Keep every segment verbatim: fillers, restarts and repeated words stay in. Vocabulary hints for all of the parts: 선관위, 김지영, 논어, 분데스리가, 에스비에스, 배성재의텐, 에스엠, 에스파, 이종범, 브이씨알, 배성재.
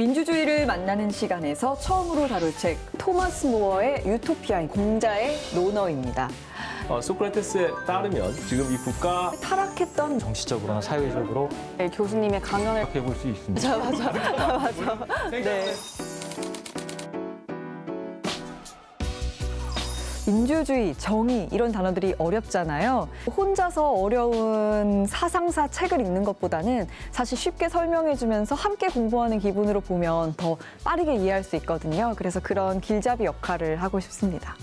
민주주의를 만나는 시간에서 처음으로 다룰 책, 토마스 모어의 유토피아인 공자의 논어입니다. 어, 소크라테스에 따르면 지금 이 국가 타락했던 정치적으로나 사회적으로 네, 교수님의 강연을 해볼 수 있습니다. 맞아, 맞아, 맞아. 네. 민주주의, 정의 이런 단어들이 어렵잖아요. 혼자서 어려운 사상사 책을 읽는 것보다는 사실 쉽게 설명해주면서 함께 공부하는 기분으로 보면 더 빠르게 이해할 수 있거든요. 그래서 그런 길잡이 역할을 하고 싶습니다.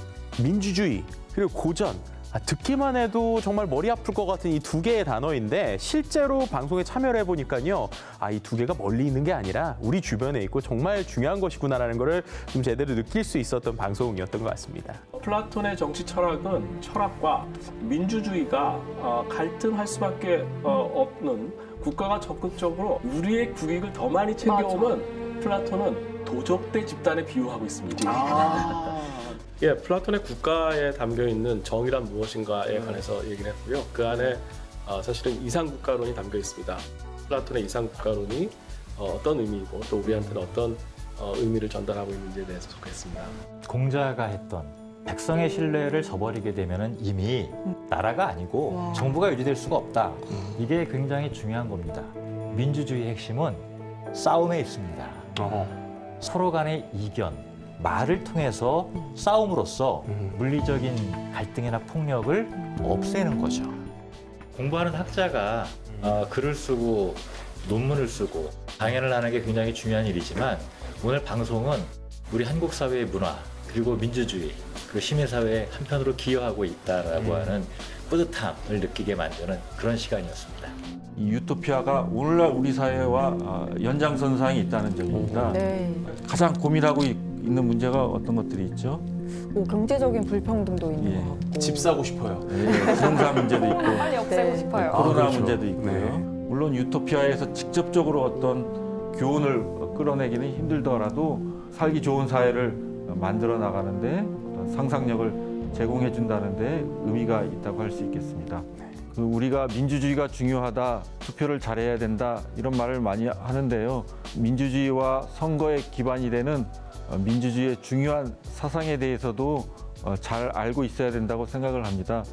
민주주의, 그리고 고전. 아, 듣기만 해도 정말 머리 아플 것 같은 이 두 개의 단어인데 실제로 방송에 참여를 해보니까요. 아, 이 두 개가 멀리 있는 게 아니라 우리 주변에 있고 정말 중요한 것이구나라는 거를 좀 제대로 느낄 수 있었던 방송이었던 것 같습니다. 플라톤의 정치 철학은 철학과 민주주의가 갈등할 수밖에 없는 국가가 적극적으로 우리의 국익을 더 많이 챙겨오면 플라톤은 도적대 집단에 비유하고 있습니다. 아. 예, 플라톤의 국가에 담겨있는 정의란 무엇인가에 관해서 얘기를 했고요. 그 안에 어, 사실은 이상국가론이 담겨 있습니다. 플라톤의 이상국가론이 어, 어떤 의미이고 또 우리한테는 어떤 어, 의미를 전달하고 있는지에 대해서 소개했습니다. 공자가 했던 백성의 신뢰를 저버리게 되면 이미 나라가 아니고 와. 정부가 유지될 수가 없다. 이게 굉장히 중요한 겁니다. 민주주의의 핵심은 싸움에 있습니다. 어허. 서로 간의 이견, 말을 통해서 싸움으로써 물리적인 갈등이나 폭력을 없애는 거죠. 공부하는 학자가 글을 쓰고 논문을 쓰고 강연을 하는 게 굉장히 중요한 일이지만 오늘 방송은 우리 한국 사회의 문화 그리고 민주주의 그리고 시민사회의 한편으로 기여하고 있다라고 음. 하는 뿌듯함을 느끼게 만드는 그런 시간이었습니다. 이 유토피아가 오늘날 우리 사회와 연장선상이 있다는 점입니다. 네. 가장 고민하고 있는 문제가 어떤 것들이 있죠? 오, 경제적인 불평등도 있는 예. 것 같고. 집 사고 싶어요. 부동산 예, 문제도 있고. 빨리 없애고 네. 싶어요. 코로나 아, 그렇죠. 문제도 있고요. 네. 물론 유토피아에서 직접적으로 어떤 교훈을 끌어내기는 힘들더라도 살기 좋은 사회를 만들어 나가는데 상상력을 제공해 준다는데 의미가 있다고 할 수 있겠습니다. 그 우리가 민주주의가 중요하다, 투표를 잘해야 된다 이런 말을 많이 하는데요. 민주주의와 선거에 기반이 되는 민주주의의 중요한 사상에 대해서도 잘 알고 있어야 된다고 생각을 합니다.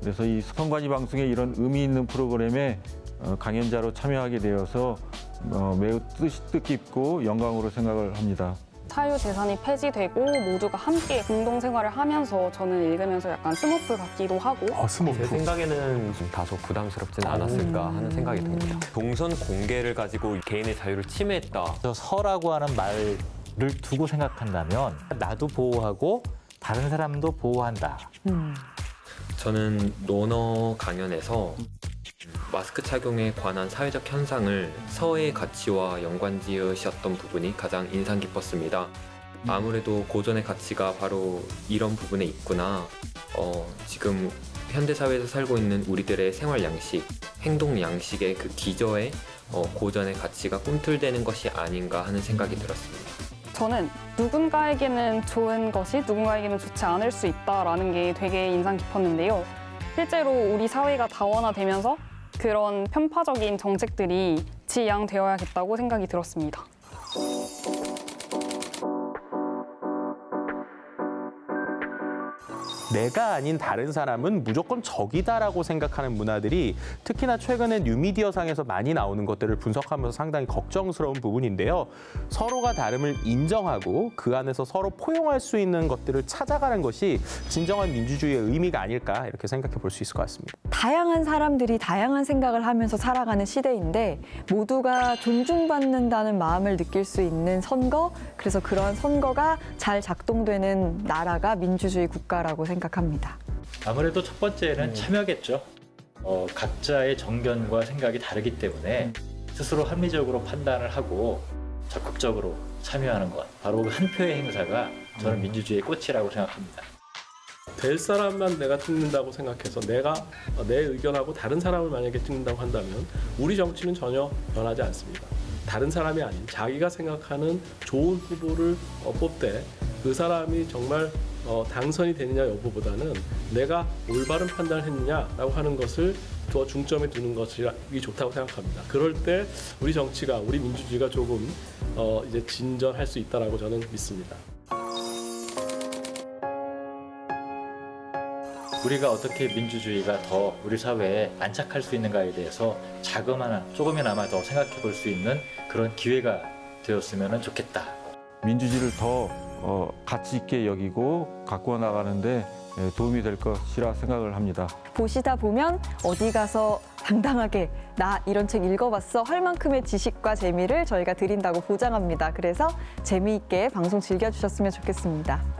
그래서 이 선관위 방송의 이런 의미 있는 프로그램에 강연자로 참여하게 되어서 매우 뜻깊고 영광으로 생각을 합니다. 사유재산이 폐지되고 모두가 함께 공동생활을 하면서 저는 읽으면서 약간 스머프 같기도 하고 아, 스머프. 제 생각에는 좀 다소 부담스럽진 않았을까 음. 하는 생각이 듭니다. 동선 공개를 가지고 개인의 자유를 침해했다. 저 서라고 하는 말을 두고 생각한다면 나도 보호하고 다른 사람도 보호한다. 음. 저는 논어 강연에서 마스크 착용에 관한 사회적 현상을 서해의 가치와 연관지으셨던 부분이 가장 인상 깊었습니다. 아무래도 고전의 가치가 바로 이런 부분에 있구나. 어, 지금 현대사회에서 살고 있는 우리들의 생활 양식, 행동 양식의 그 기저에 어, 고전의 가치가 꿈틀대는 것이 아닌가 하는 생각이 들었습니다. 저는 누군가에게는 좋은 것이 누군가에게는 좋지 않을 수 있다라는 게 되게 인상 깊었는데요. 실제로 우리 사회가 다원화되면서 그런 편파적인 정책들이 지양되어야겠다고 생각이 들었습니다. 내가 아닌 다른 사람은 무조건 적이다라고 생각하는 문화들이 특히나 최근엔 뉴미디어상에서 많이 나오는 것들을 분석하면서 상당히 걱정스러운 부분인데요. 서로가 다름을 인정하고 그 안에서 서로 포용할 수 있는 것들을 찾아가는 것이 진정한 민주주의의 의미가 아닐까 이렇게 생각해 볼 수 있을 것 같습니다. 다양한 사람들이 다양한 생각을 하면서 살아가는 시대인데 모두가 존중받는다는 마음을 느낄 수 있는 선거, 그래서 그런 선거가 잘 작동되는 나라가 민주주의 국가라고 생각합니다. 생각합니다. 아무래도 첫 번째는 음. 참여겠죠. 어, 각자의 정견과 생각이 다르기 때문에 음. 스스로 합리적으로 판단을 하고 적극적으로 참여하는 것. 바로 그 한 표의 행사가 저는 민주주의의 꽃이라고 생각합니다. 될 사람만 내가 듣는다고 생각해서 내가 내 의견하고 다른 사람을 만약에 듣는다고 한다면 우리 정치는 전혀 변하지 않습니다. 다른 사람이 아닌 자기가 생각하는 좋은 후보를 뽑되 그 사람이 정말 어, 당선이 되느냐 여부보다는 내가 올바른 판단을 했느냐라고 하는 것을 더 중점에 두는 것이 좋다고 생각합니다. 그럴 때 우리 정치가, 우리 민주주의가 조금 어, 이제 진전할 수 있다라고 저는 믿습니다. 우리가 어떻게 민주주의가 더 우리 사회에 안착할 수 있는가에 대해서 자그마나 조금이나마 더 생각해 볼 수 있는 그런 기회가 되었으면 좋겠다. 민주주의를 더 어, 가치 있게 여기고 가꾸어 나가는데 도움이 될 것이라 생각을 합니다. 보시다 보면 어디 가서 당당하게 나 이런 책 읽어봤어 할 만큼의 지식과 재미를 저희가 드린다고 보장합니다. 그래서 재미있게 방송 즐겨주셨으면 좋겠습니다.